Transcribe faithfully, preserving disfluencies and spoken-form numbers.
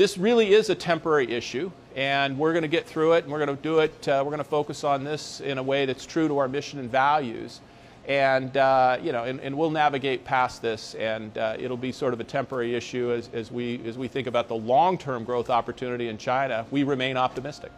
This really is a temporary issue, and we're going to get through it, and we're going to do it, uh, we're going to focus on this in a way that's true to our mission and values, and, uh, you know, and, and we'll navigate past this, and uh, it'll be sort of a temporary issue as, as, we, as we think about the long-term growth opportunity in China. We remain optimistic.